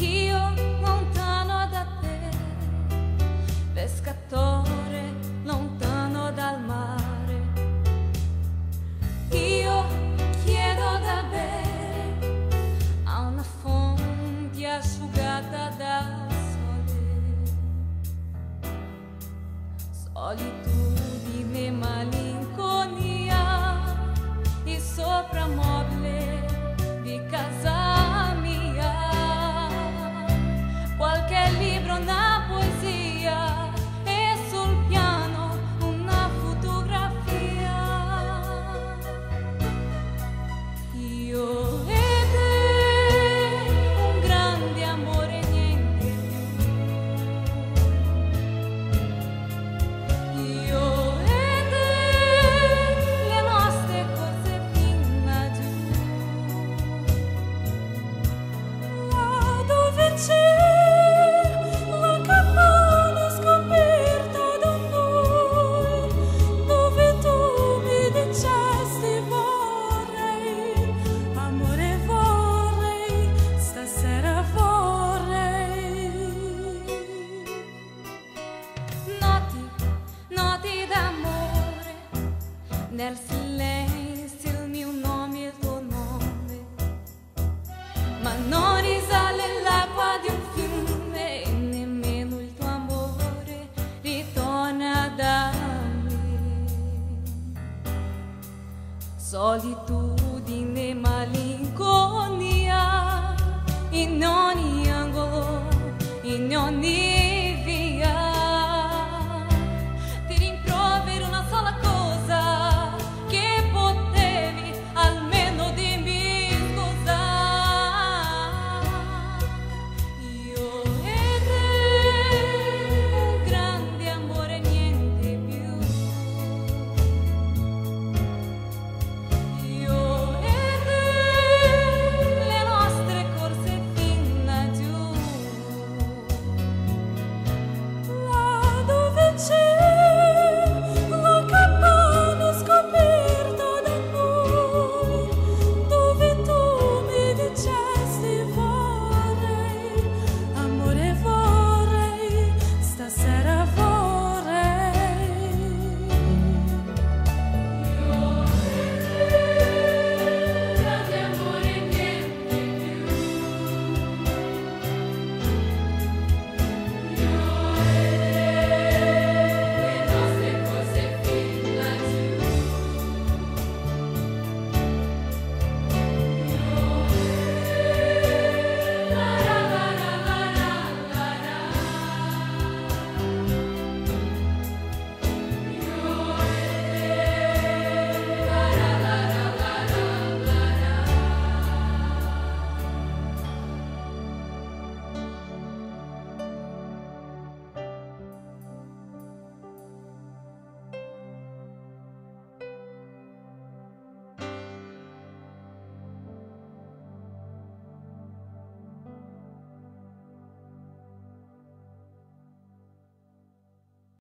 Io lontano da te, pescatore lontano dal mare, io chiedo da bere a una fonte asciugata dal sole. Solitudine, malinconia e sopra mobile di casa. Nel silenzio il mio nome e il tuo nome, ma non risale l'acqua di un fiume e nemmeno il tuo amore ritorna da me. Solitudine.